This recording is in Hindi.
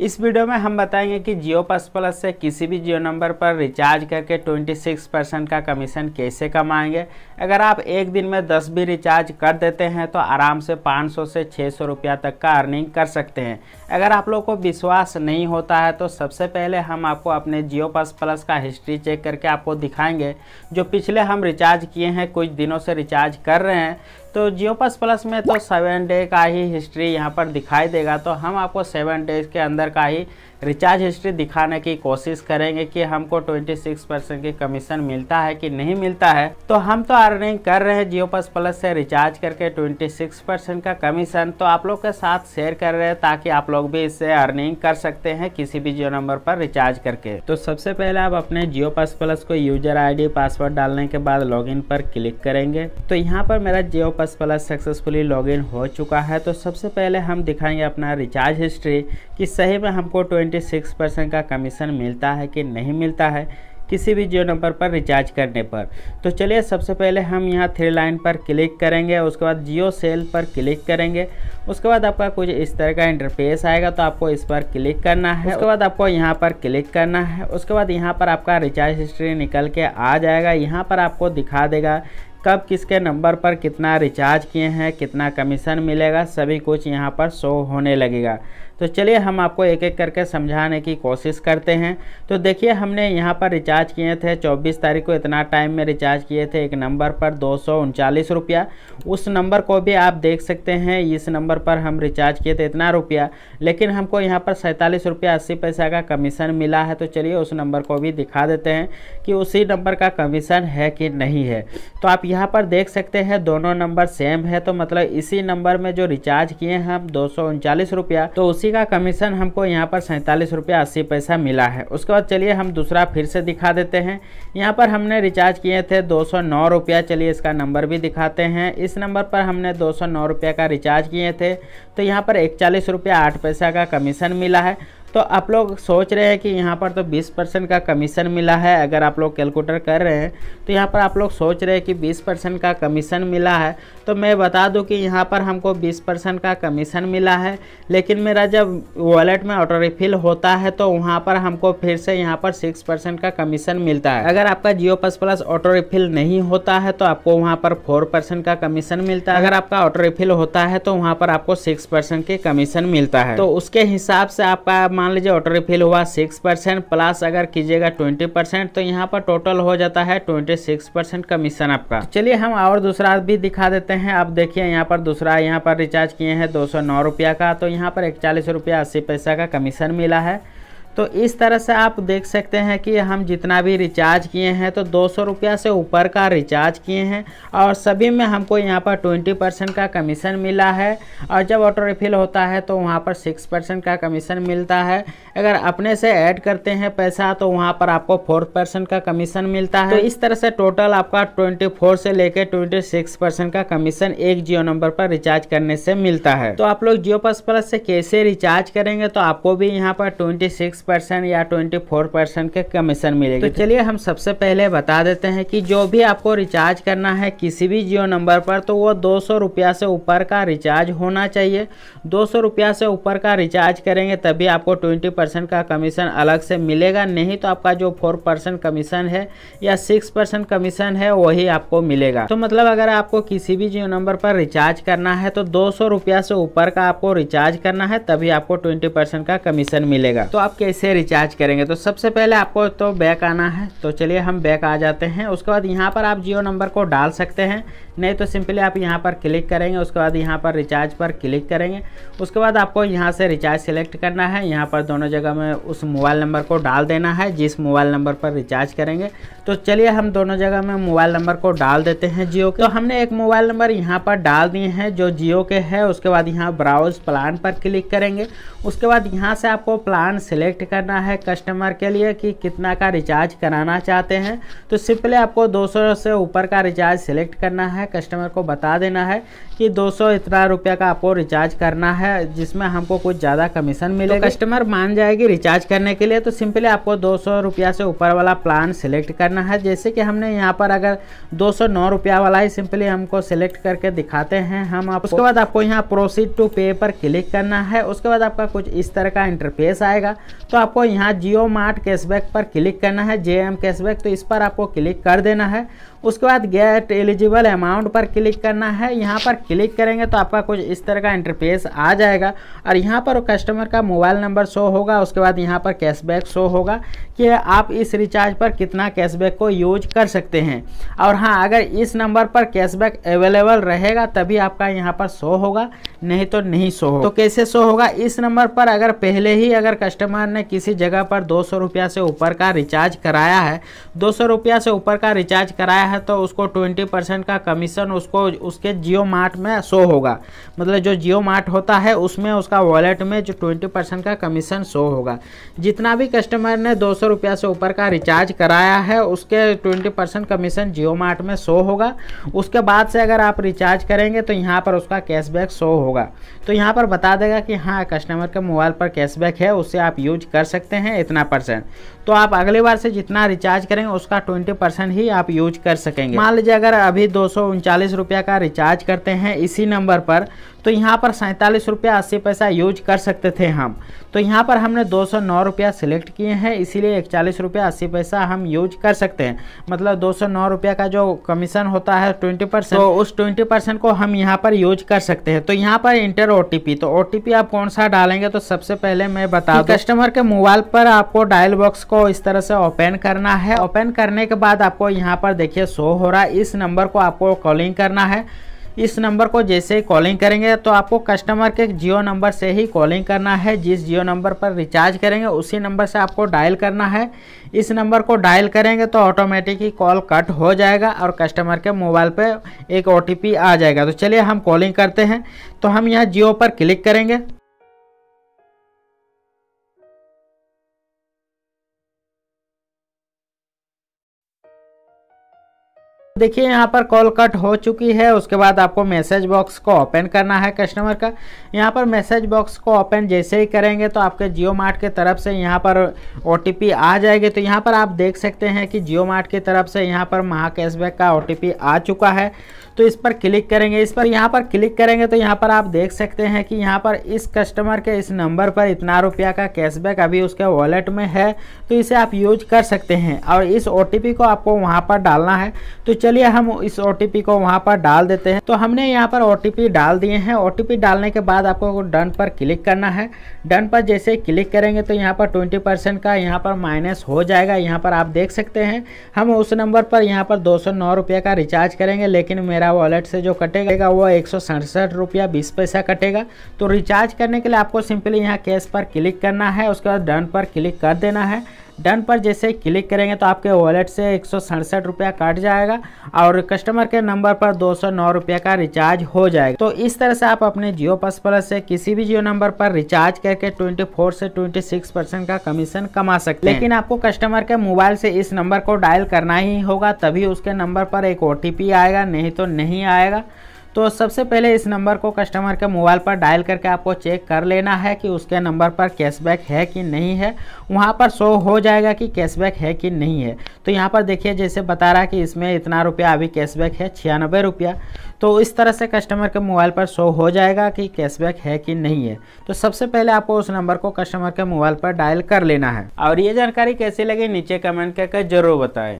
इस वीडियो में हम बताएंगे कि जियो प्लस प्लस से किसी भी जियो नंबर पर रिचार्ज करके 26% का कमीशन कैसे कमाएंगे। अगर आप एक दिन में 10 भी रिचार्ज कर देते हैं तो आराम से 500 से 600 रुपया तक का अर्निंग कर सकते हैं। अगर आप लोग को विश्वास नहीं होता है तो सबसे पहले हम आपको अपने जियो प्लस प्लस का हिस्ट्री चेक करके आपको दिखाएँगे। जो पिछले हम रिचार्ज किए हैं, कुछ दिनों से रिचार्ज कर रहे हैं, तो जियो प्लस प्लस में तो 7 डे का ही हिस्ट्री यहाँ पर दिखाई देगा। तो हम आपको 7 डेज के अंदर का ही रिचार्ज हिस्ट्री दिखाने की कोशिश करेंगे कि हमको 26% की कमीशन मिलता है कि नहीं मिलता है। तो हम तो अर्निंग कर रहे हैं जियो प्लस प्लस से रिचार्ज करके 26% का कमीशन, तो आप लोग के साथ शेयर कर रहे हैं ताकि आप लोग भी इससे अर्निंग कर सकते हैं किसी भी जियो नंबर पर रिचार्ज करके। तो सबसे पहले आप अपने जियो प्लस प्लस को यूजर ID पासवर्ड डालने के बाद लॉगिन पर क्लिक करेंगे। तो यहाँ पर मेरा Jio plus plus successfully login हो चुका है। तो सबसे पहले हम दिखाएंगे अपना रिचार्ज हिस्ट्री कि सही में हमको 26% का कमीशन मिलता है कि नहीं मिलता है किसी भी जियो नंबर पर रिचार्ज करने पर। तो चलिए सबसे पहले हम यहाँ 3 लाइन पर क्लिक करेंगे, उसके बाद जियो सेल पर क्लिक करेंगे। उसके बाद आपका कुछ इस तरह का इंटरफेस आएगा, तो आपको इस पर क्लिक करना है। उसके बाद आपको यहाँ पर क्लिक करना है। उसके बाद यहाँ पर आपका रिचार्ज हिस्ट्री निकल के आ जाएगा। यहाँ पर आपको दिखा देगा कब किसके नंबर पर कितना रिचार्ज किए हैं, कितना कमीशन मिलेगा, सभी कुछ यहाँ पर शो होने लगेगा। तो चलिए हम आपको एक एक करके समझाने की कोशिश करते हैं। तो देखिए, हमने यहाँ पर रिचार्ज किए थे 24 तारीख को, इतना टाइम में रिचार्ज किए थे एक नंबर पर 239 रुपया। उस नंबर को भी आप देख सकते हैं, इस नंबर पर हम रिचार्ज किए थे इतना रुपया, लेकिन हमको यहाँ पर 47 रुपया 80 पैसा का कमीशन मिला है। तो चलिए उस नंबर को भी दिखा देते हैं कि उसी नंबर का कमीशन है कि नहीं है। तो आप यहाँ पर देख सकते हैं दोनों नंबर सेम है, तो मतलब इसी नंबर में जो रिचार्ज किए हैं हम 239 रुपया, तो उसी का कमीशन हमको यहाँ पर 47 रुपया 80 पैसा मिला है। उसके बाद चलिए हम दूसरा फिर से दिखा देते हैं। यहाँ पर हमने रिचार्ज किए थे 209 रुपया। चलिए इसका नंबर भी दिखाते हैं। इस नंबर पर हमने 209 रुपया का रिचार्ज किए थे, तो यहाँ पर 41 रुपया 8 पैसा का कमीशन मिला है। तो आप लोग सोच रहे हैं कि यहाँ पर तो 20% का कमीशन मिला है। अगर आप लोग कैलकुलेटर कर रहे हैं तो यहाँ पर आप लोग सोच रहे हैं कि 20% का कमीशन मिला है। तो मैं बता दूं कि यहाँ पर हमको 20% का कमीशन मिला है, लेकिन मेरा जब वॉलेट में ऑटो रिफिल होता है तो वहाँ पर हमको फिर से यहाँ पर 6% का कमीशन मिलता है। अगर आपका Jio plus plus auto refill नहीं होता है तो आपको वहाँ पर 4% का कमीशन मिलता है। अगर आपका ऑटो रिफिल होता है तो वहाँ पर आपको 6% के कमीशन मिलता है। तो उसके हिसाब से आपका मान लीजिए ऑटो रिफिल हुआ 6% प्लस अगर कीजिएगा 20%, तो यहाँ पर टोटल हो जाता है 26% कमीशन आपका। चलिए हम और दूसरा भी दिखा देते हैं। आप देखिए यहाँ पर दूसरा, यहाँ पर रिचार्ज किए हैं 209 रुपया का, तो यहाँ पर 41 रुपया 80 पैसा का कमीशन मिला है। तो इस तरह से आप देख सकते हैं कि हम जितना भी रिचार्ज किए हैं तो 200 रुपया से ऊपर का रिचार्ज किए हैं और सभी में हमको यहाँ पर 20% का कमीशन मिला है। और जब ऑटो रिफिल होता है तो वहाँ पर 6% का कमीशन मिलता है। अगर अपने से ऐड करते हैं पैसा तो वहाँ पर आपको 4% का कमीशन मिलता है। तो इस तरह से टोटल आपका 24 से लेकर 26% का कमीशन एक जियो नंबर पर रिचार्ज करने से मिलता है। तो आप लोग जियो प्लस प्लस से कैसे रिचार्ज करेंगे तो आपको भी यहाँ पर 26% या 24% के कमीशन मिलेगी। तो चलिए हम सबसे पहले बता देते हैं कि जो भी आपको रिचार्ज करना है किसी भी जियो नंबर पर तो वो 200 रुपया से ऊपर का रिचार्ज होना चाहिए। 200 रुपया से ऊपर का रिचार्ज करेंगे तभी आपको 20% का कमीशन अलग से मिलेगा, नहीं तो आपका जो 4% कमीशन है या 6% कमीशन है वही आपको मिलेगा। तो मतलब अगर आपको किसी भी जियो नंबर पर रिचार्ज करना है तो 200 रुपया से ऊपर का आपको रिचार्ज करना है, तभी आपको 20% का कमीशन मिलेगा। तो आप से रिचार्ज करेंगे तो सबसे पहले आपको तो बैक आना है। तो चलिए हम बैक आ जाते हैं। उसके बाद यहाँ पर आप जियो नंबर को डाल सकते हैं, नहीं तो सिंपली आप यहाँ पर क्लिक करेंगे। उसके बाद यहाँ पर रिचार्ज पर क्लिक करेंगे। उसके बाद आपको यहाँ से रिचार्ज सेलेक्ट करना है। यहाँ पर दोनों जगह में उस मोबाइल नंबर को डाल देना है जिस मोबाइल नंबर पर रिचार्ज करेंगे। तो चलिए हम दोनों जगह में मोबाइल नंबर को डाल देते हैं जियो के। तो हमने एक मोबाइल नंबर यहाँ पर डाल दिए हैं जो जियो के है। उसके बाद यहाँ ब्राउज प्लान पर क्लिक करेंगे। उसके बाद यहाँ से आपको प्लान सेलेक्ट सेलेक्ट करना है कस्टमर के लिए कि कितना का रिचार्ज कराना चाहते हैं। तो सिंपली आपको 200 से ऊपर का रिचार्ज सेलेक्ट करना है, कस्टमर को बता देना है कि 200 इतना रुपया का आपको रिचार्ज करना है जिसमें हमको कुछ ज़्यादा कमीशन मिले। तो कस्टमर मान जाएगी रिचार्ज करने के लिए। तो सिंपली आपको 200 रुपया से ऊपर वाला प्लान सेलेक्ट करना है। जैसे कि हमने यहाँ पर अगर 209 रुपया वाला ही सिंपली हमको सेलेक्ट करके दिखाते हैं हम। उसके बाद आपको यहाँ प्रोसीड टू पे पर क्लिक करना है। उसके बाद आपका कुछ इस तरह का इंटरफेस आएगा। तो आपको यहाँ जियो मार्ट कैशबैक पर क्लिक करना है, JM कैशबैक, तो इस पर आपको क्लिक कर देना है। उसके बाद गेट एलिजिबल अमाउंट पर क्लिक करना है। यहाँ पर क्लिक करेंगे तो आपका कुछ इस तरह का इंटरफेस आ जाएगा और यहाँ पर कस्टमर का मोबाइल नंबर शो होगा। उसके बाद यहाँ पर कैशबैक शो होगा कि आप इस रिचार्ज पर कितना कैशबैक को यूज कर सकते हैं। और हाँ, अगर इस नंबर पर कैशबैक अवेलेबल रहेगा तभी आपका यहाँ पर शो होगा, नहीं तो नहीं शो होगा। तो कैसे शो होगा? इस नंबर पर अगर पहले ही अगर कस्टमर ने किसी जगह पर 200 रुपया से ऊपर का रिचार्ज कराया है, 200 रुपया से ऊपर का रिचार्ज कराया है तो उसको 20% का कमीशन उसको उसके जियो मार्ट में शो होगा। मतलब जो जियो मार्ट होता है उसमें उसका वॉलेट में जो 20% का कमीशन शो होगा। जितना भी कस्टमर ने 200 रुपया से ऊपर का रिचार्ज कराया है उसके 20% कमीशन जियो मार्ट में शो होगा। उसके बाद से अगर आप रिचार्ज करेंगे तो यहाँ पर उसका कैशबैक शो होगा। तो यहाँ पर बता देगा कि हाँ, कस्टमर के मोबाइल पर कैशबैक है, उससे आप यूज कर सकते हैं इतना परसेंट। तो आप अगली बार से जितना रिचार्ज करेंगे उसका 20% ही आप यूज कर सकेंगे। मान लीजिए अगर अभी 239 रुपया का रिचार्ज करते हैं इसी नंबर पर, तो यहाँ पर 47 रुपया 80 पैसा यूज कर सकते थे हम। तो यहाँ पर हमने 209 रुपया सिलेक्ट किए हैं, इसीलिए 41 रुपया 80 पैसा हम यूज कर सकते हैं। मतलब 209 रुपया का जो कमीशन होता है 20%, तो उस 20% को हम यहाँ पर यूज कर सकते हैं। तो यहाँ पर इंटर OTP, तो OTP आप कौन सा डालेंगे? तो सबसे पहले मैं बता दूं, कस्टमर के मोबाइल पर आपको डायल बॉक्स को इस तरह से ओपन करना है। ओपन करने के बाद आपको यहाँ पर देखिए शो हो रहा है, इस नंबर को आपको कॉलिंग करना है। इस नंबर को जैसे ही कॉलिंग करेंगे तो आपको कस्टमर के जियो नंबर से ही कॉलिंग करना है। जिस जियो नंबर पर रिचार्ज करेंगे उसी नंबर से आपको डायल करना है। इस नंबर को डायल करेंगे तो ऑटोमेटिक ही कॉल कट हो जाएगा और कस्टमर के मोबाइल पे एक OTP आ जाएगा। तो चलिए हम कॉलिंग करते हैं। तो हम यहाँ जियो पर क्लिक करेंगे। देखिए यहाँ पर कॉल कट हो चुकी है। उसके बाद आपको मैसेज बॉक्स को ओपन करना है कस्टमर का। यहाँ पर मैसेज बॉक्स को ओपन जैसे ही करेंगे तो आपके जियो मार्ट की तरफ से यहाँ पर OTP आ जाएगी। तो यहाँ पर आप देख सकते हैं कि जियो मार्ट की तरफ से यहाँ पर महा कैशबैक का OTP आ चुका है। तो इस पर क्लिक करेंगे, इस पर यहाँ पर क्लिक करेंगे तो यहाँ पर आप देख सकते हैं कि यहाँ पर इस कस्टमर के इस नंबर पर इतना रुपया का कैशबैक अभी उसके वॉलेट में है, तो इसे आप यूज कर सकते हैं। और इस OTP को आपको वहाँ पर डालना है। तो चलिए हम इस OTP को वहाँ पर डाल देते हैं। तो हमने यहाँ पर OTP डाल दिए हैं। OTP डालने के बाद आपको डन पर क्लिक करना है। डन पर जैसे क्लिक करेंगे तो यहाँ पर 20% का यहाँ पर माइनस हो जाएगा। यहाँ पर आप देख सकते हैं हम उस नंबर पर यहाँ पर 209 रुपया का रिचार्ज करेंगे, लेकिन मेरा वॉलेट से जो कटेगा वो 167 रुपया 20 पैसा कटेगा। तो रिचार्ज करने के लिए आपको सिंपली यहाँ कैश पर क्लिक करना है। उसके बाद डन पर क्लिक कर देना है। डन पर जैसे क्लिक करेंगे तो आपके वॉलेट से 167 रुपया कट जाएगा और कस्टमर के नंबर पर 209 रुपया का रिचार्ज हो जाएगा। तो इस तरह से आप अपने जियो प्लस प्लस से किसी भी जियो नंबर पर रिचार्ज करके 24 से 26% का कमीशन कमा सकते हैं। लेकिन आपको कस्टमर के मोबाइल से इस नंबर को डायल करना ही होगा, तभी उसके नंबर पर एक OTP आएगा, नहीं तो नहीं आएगा। तो सबसे पहले इस नंबर को कस्टमर के मोबाइल पर डायल करके आपको चेक कर लेना है कि उसके नंबर पर कैशबैक है कि नहीं है। वहाँ पर शो हो जाएगा कि कैशबैक है कि नहीं है। तो यहाँ पर देखिए जैसे बता रहा है कि इसमें इतना रुपया अभी कैशबैक है, 96 रुपया। तो इस तरह से कस्टमर के मोबाइल पर शो हो जाएगा कि कैशबैक है कि नहीं है। तो सबसे पहले आपको उस नंबर को कस्टमर के मोबाइल पर डायल कर लेना है। और ये जानकारी कैसी लगी नीचे कमेंट करके जरूर बताएं।